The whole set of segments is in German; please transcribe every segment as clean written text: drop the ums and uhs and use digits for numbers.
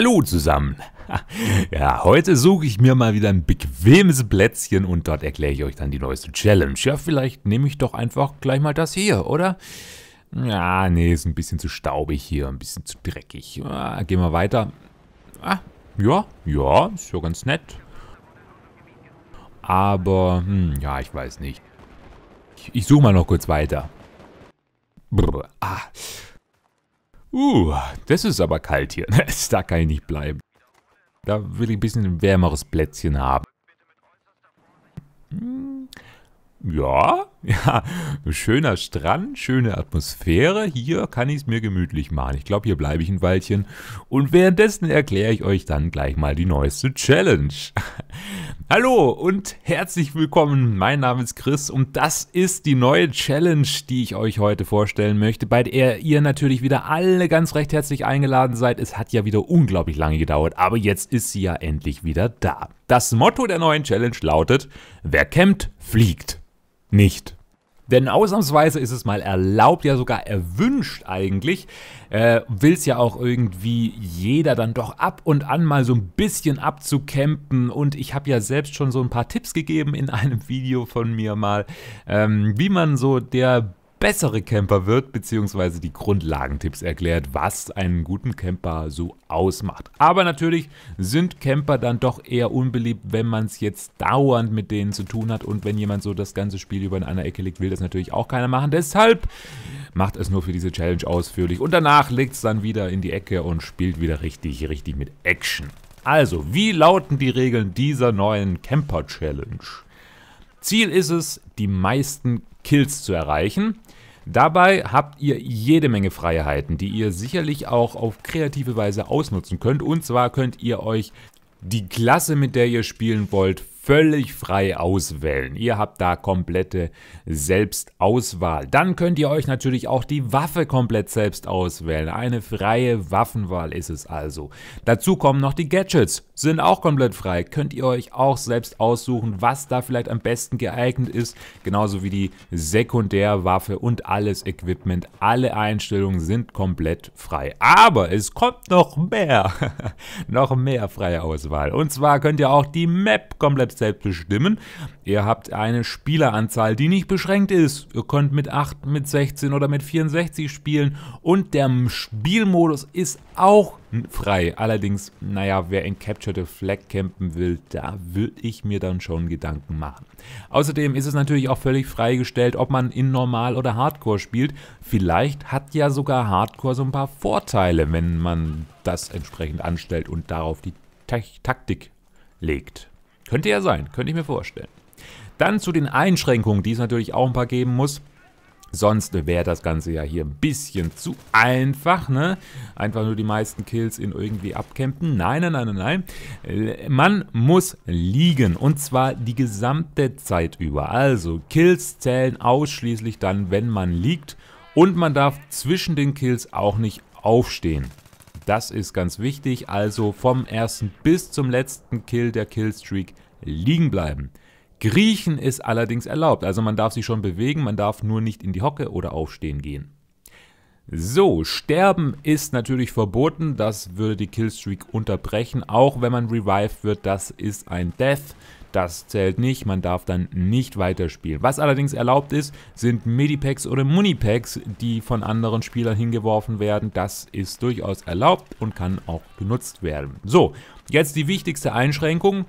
Hallo zusammen! Ja, heute suche ich mir mal wieder ein bequemes Plätzchen und dort erkläre ich euch dann die neueste Challenge. Ja, vielleicht nehme ich doch einfach gleich mal das hier, oder? Ja, nee, ist ein bisschen zu staubig hier, ein bisschen zu dreckig. Ja, gehen wir weiter. Ah, ja, ist ja ganz nett. Aber, ja, ich weiß nicht. Ich suche mal noch kurz weiter. Brr, ah. Das ist aber kalt hier. Da kann ich nicht bleiben. Da will ich ein bisschen ein wärmeres Plätzchen haben. Ja, schöner Strand, schöne Atmosphäre. Hier kann ich es mir gemütlich machen. Ich glaube, hier bleibe ich ein Weilchen. Und währenddessen erkläre ich euch dann gleich mal die neueste Challenge. Hallo und herzlich willkommen, mein Name ist Chris und das ist die neue Challenge, die ich euch heute vorstellen möchte, bei der ihr natürlich wieder alle ganz recht herzlich eingeladen seid. Es hat ja wieder unglaublich lange gedauert, aber jetzt ist sie ja endlich wieder da. Das Motto der neuen Challenge lautet, wer campt, fliegt. Nicht. Denn ausnahmsweise ist es mal erlaubt, ja sogar erwünscht eigentlich, will es ja auch irgendwie jeder dann doch ab und an mal so ein bisschen abzucampen. Und ich habe ja selbst schon so ein paar Tipps gegeben in einem Video von mir mal, wie man so der bessere Camper wird, beziehungsweise die Grundlagentipps erklärt, was einen guten Camper so ausmacht. Aber natürlich sind Camper dann doch eher unbeliebt, wenn man es jetzt dauernd mit denen zu tun hat und wenn jemand so das ganze Spiel über in einer Ecke liegt, will das natürlich auch keiner machen. Deshalb macht es nur für diese Challenge ausführlich und danach legt es dann wieder in die Ecke und spielt wieder richtig mit Action. Also, wie lauten die Regeln dieser neuen Camper-Challenge? Ziel ist es, die meisten Kills zu erreichen. Dabei habt ihr jede Menge Freiheiten, die ihr sicherlich auch auf kreative Weise ausnutzen könnt. Und zwar könnt ihr euch die Klasse, mit der ihr spielen wollt, völlig frei auswählen. Ihr habt da komplette Selbstauswahl. Dann könnt ihr euch natürlich auch die Waffe komplett selbst auswählen. Eine freie Waffenwahl ist es also. Dazu kommen noch die Gadgets, sind auch komplett frei. Könnt ihr euch auch selbst aussuchen, was da vielleicht am besten geeignet ist. Genauso wie die Sekundärwaffe und alles Equipment. Alle Einstellungen sind komplett frei. Aber es kommt noch mehr. Noch mehr freie Auswahl. Und zwar könnt ihr auch die Map komplett selbst bestimmen. Ihr habt eine Spieleranzahl, die nicht beschränkt ist. Ihr könnt mit 8, mit 16 oder mit 64 spielen und der Spielmodus ist auch frei. Allerdings, naja, wer in Capture the Flag campen will, da will ich mir dann schon Gedanken machen. Außerdem ist es natürlich auch völlig freigestellt, ob man in Normal oder Hardcore spielt. Vielleicht hat ja sogar Hardcore so ein paar Vorteile, wenn man das entsprechend anstellt und darauf die Taktik legt. Könnte ja sein, könnte ich mir vorstellen. Dann zu den Einschränkungen, die es natürlich auch ein paar geben muss. Sonst wäre das Ganze ja hier ein bisschen zu einfach, ne? Einfach nur die meisten Kills in irgendwie abcampen. Nein. Man muss liegen und zwar die gesamte Zeit über. Also Kills zählen ausschließlich dann, wenn man liegt und man darf zwischen den Kills auch nicht aufstehen. Das ist ganz wichtig, also vom ersten bis zum letzten Kill der Killstreak liegen bleiben. Kriechen ist allerdings erlaubt, also man darf sich schon bewegen, man darf nur nicht in die Hocke oder aufstehen gehen. So, Sterben ist natürlich verboten, das würde die Killstreak unterbrechen, auch wenn man revived wird, das ist ein Death, das zählt nicht, man darf dann nicht weiterspielen. Was allerdings erlaubt ist, sind Medipacks oder Munipacks, die von anderen Spielern hingeworfen werden, das ist durchaus erlaubt und kann auch genutzt werden. So, jetzt die wichtigste Einschränkung.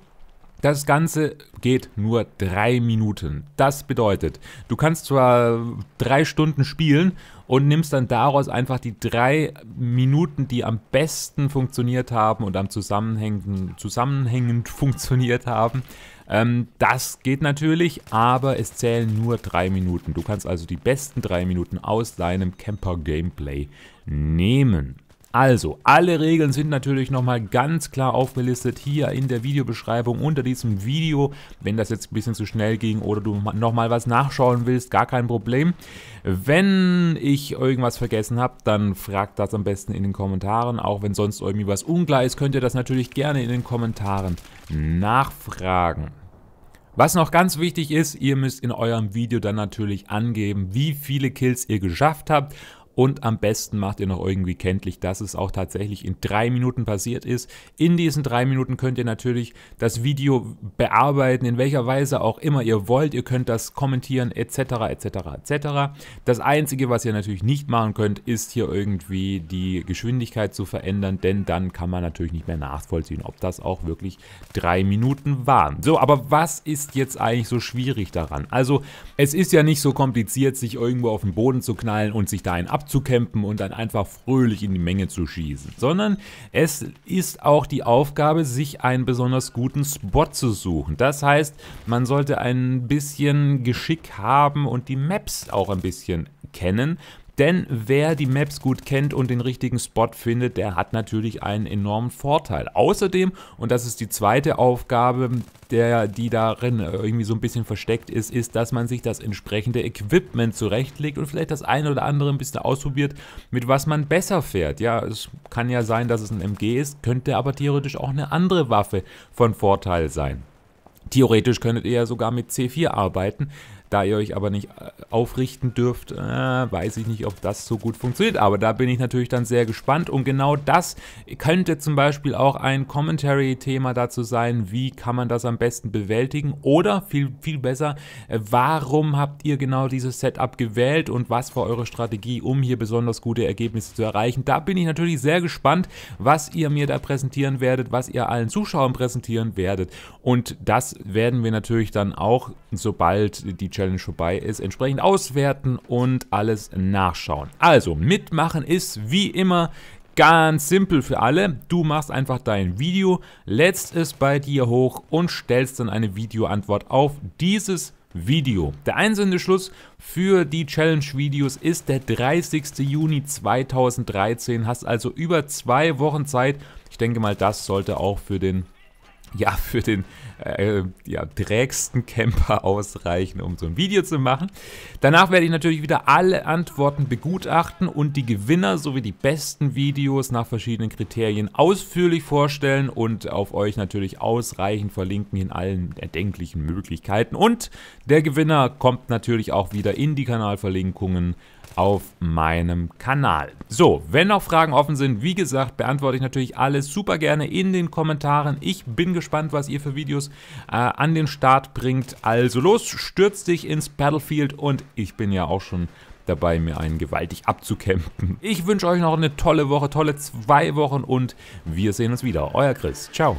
Das Ganze geht nur 3 Minuten. Das bedeutet, du kannst zwar 3 Stunden spielen und nimmst dann daraus einfach die 3 Minuten, die am besten funktioniert haben und am zusammenhängend funktioniert haben. Das geht natürlich, aber es zählen nur 3 Minuten. Du kannst also die besten 3 Minuten aus deinem Camper-Gameplay nehmen. Also, alle Regeln sind natürlich nochmal ganz klar aufgelistet hier in der Videobeschreibung unter diesem Video. Wenn das jetzt ein bisschen zu schnell ging oder du nochmal was nachschauen willst, gar kein Problem. Wenn ich irgendwas vergessen habe, dann fragt das am besten in den Kommentaren. Auch wenn sonst irgendwie was unklar ist, könnt ihr das natürlich gerne in den Kommentaren nachfragen. Was noch ganz wichtig ist, ihr müsst in eurem Video dann natürlich angeben, wie viele Kills ihr geschafft habt. und am besten macht ihr noch irgendwie kenntlich, dass es auch tatsächlich in 3 Minuten passiert ist. In diesen 3 Minuten könnt ihr natürlich das Video bearbeiten, in welcher Weise auch immer ihr wollt. Ihr könnt das kommentieren etc. etc. etc. Das Einzige, was ihr natürlich nicht machen könnt, ist hier irgendwie die Geschwindigkeit zu verändern, denn dann kann man natürlich nicht mehr nachvollziehen, ob das auch wirklich 3 Minuten waren. So, aber was ist jetzt eigentlich so schwierig daran? Also es ist ja nicht so kompliziert, sich irgendwo auf den Boden zu knallen und sich da einen abzukämpfen und dann einfach fröhlich in die Menge zu schießen, sondern es ist auch die Aufgabe, sich einen besonders guten Spot zu suchen. Das heißt, man sollte ein bisschen Geschick haben und die Maps auch ein bisschen kennen. Denn wer die Maps gut kennt und den richtigen Spot findet, der hat natürlich einen enormen Vorteil. Außerdem, und das ist die zweite Aufgabe, die darin irgendwie so ein bisschen versteckt ist, ist, dass man sich das entsprechende Equipment zurechtlegt und vielleicht das eine oder andere ein bisschen ausprobiert, mit was man besser fährt. Ja, es kann ja sein, dass es ein MG ist, könnte aber theoretisch auch eine andere Waffe von Vorteil sein. Theoretisch könntet ihr ja sogar mit C4 arbeiten. Da ihr euch aber nicht aufrichten dürft, weiß ich nicht, ob das so gut funktioniert. Aber da bin ich natürlich dann sehr gespannt. Und genau das könnte zum Beispiel auch ein Commentary-Thema dazu sein, wie kann man das am besten bewältigen. Oder viel, viel besser, warum habt ihr genau dieses Setup gewählt und was war eure Strategie, um hier besonders gute Ergebnisse zu erreichen. Da bin ich natürlich sehr gespannt, was ihr mir da präsentieren werdet, was ihr allen Zuschauern präsentieren werdet. Und das werden wir natürlich dann auch, sobald die Challenge vorbei ist, entsprechend auswerten und alles nachschauen. Also, mitmachen ist wie immer ganz simpel für alle. Du machst einfach dein Video, lädst es bei dir hoch und stellst dann eine Videoantwort auf dieses Video. Der Einsendeschluss für die Challenge-Videos ist der 30. Juni 2013. Hast also über 2 Wochen Zeit. Ich denke mal, das sollte auch für den trägsten Camper ausreichen, um so ein Video zu machen. Danach werde ich natürlich wieder alle Antworten begutachten und die Gewinner sowie die besten Videos nach verschiedenen Kriterien ausführlich vorstellen und auf euch natürlich ausreichend verlinken in allen erdenklichen Möglichkeiten. Und der Gewinner kommt natürlich auch wieder in die Kanalverlinkungen auf meinem Kanal. So, wenn noch Fragen offen sind, wie gesagt, beantworte ich natürlich alles super gerne in den Kommentaren. Ich bin gespannt, was ihr für Videos an den Start bringt. Also los, stürzt dich ins Battlefield und ich bin ja auch schon dabei, mir einen gewaltig abzukämpfen. Ich wünsche euch noch eine tolle Woche, tolle 2 Wochen und wir sehen uns wieder. Euer Chris. Ciao.